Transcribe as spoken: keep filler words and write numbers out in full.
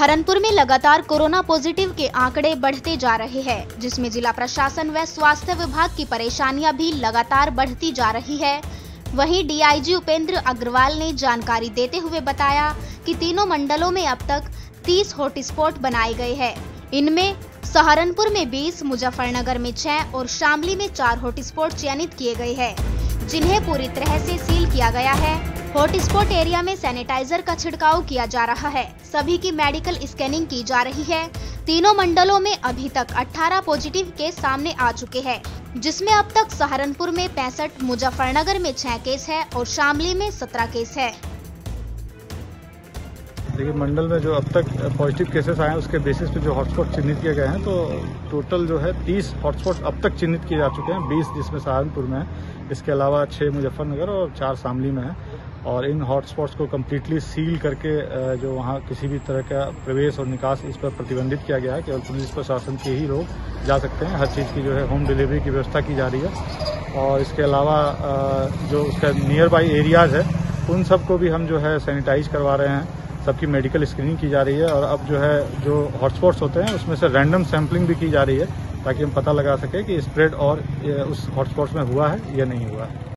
सहारनपुर में लगातार corona positive के आंकड़े बढ़ते जा रहे हैं, जिसमें जिला प्रशासन व स्वास्थ्य विभाग की परेशानियां भी लगातार बढ़ती जा रही है। वहीं डीआईजी उपेंद्र अग्रवाल ने जानकारी देते हुए बताया कि तीनों मंडलों में अब तक तीस हॉटस्पॉट बनाए गए हैं। इनमें सहारनपुर में बीस, मुजफ्फरनगर में छह और शामली में चार हॉटस्पॉट चयनित किए गए हैं, जिन्हें पूरी तरह से सील किया गया है। हॉटस्पॉट एरिया में सैनिटाइजर का छिड़काव किया जा रहा है। सभी की मेडिकल स्कैनिंग की जा रही है। तीनों मंडलों में अभी तक अठारह पॉजिटिव केस सामने आ चुके हैं, जिसमें अब तक सहारनपुर में पैंसठ, मुजफ्फरनगर में छह केस है और शामली में सत्रह केस है। देखिए, मंडल में जो अब तक पॉजिटिव केसेस आए हैं उसके बेसिस पे जो हॉटस्पॉट चिन्हित किए गए हैं, तो टोटल जो है तीस हॉटस्पॉट अब तक चिन्हित किए जा चुके हैं। बीस जिसमें सहारनपुर में है, इसके अलावा छह मुजफ्फरनगर और चार शामली में है। और इन हॉटस्पॉट्स को कम्प्लीटली सील करके जो वहाँ किसी भी तरह का प्रवेश और निकास इस पर प्रतिबंधित किया गया है। केवल पुलिस प्रशासन के ही लोग जा सकते हैं। हर चीज़ की जो है होम डिलीवरी की व्यवस्था की जा रही है। और इसके अलावा जो उसका नियर बाई एरियाज़ है उन सबको भी हम जो है सैनिटाइज करवा रहे हैं। सबकी मेडिकल स्क्रीनिंग की जा रही है। और अब जो है जो हॉटस्पॉट्स होते हैं उसमें से रैंडम सैम्पलिंग भी की जा रही है, ताकि हम पता लगा सकें कि स्प्रेड और उस हॉटस्पॉट्स में हुआ है या नहीं हुआ है।